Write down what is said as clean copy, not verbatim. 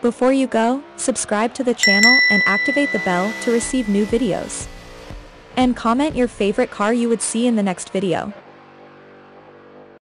Before you go, subscribe to the channel and activate the bell to receive new videos. And comment your favorite car you would see in the next video.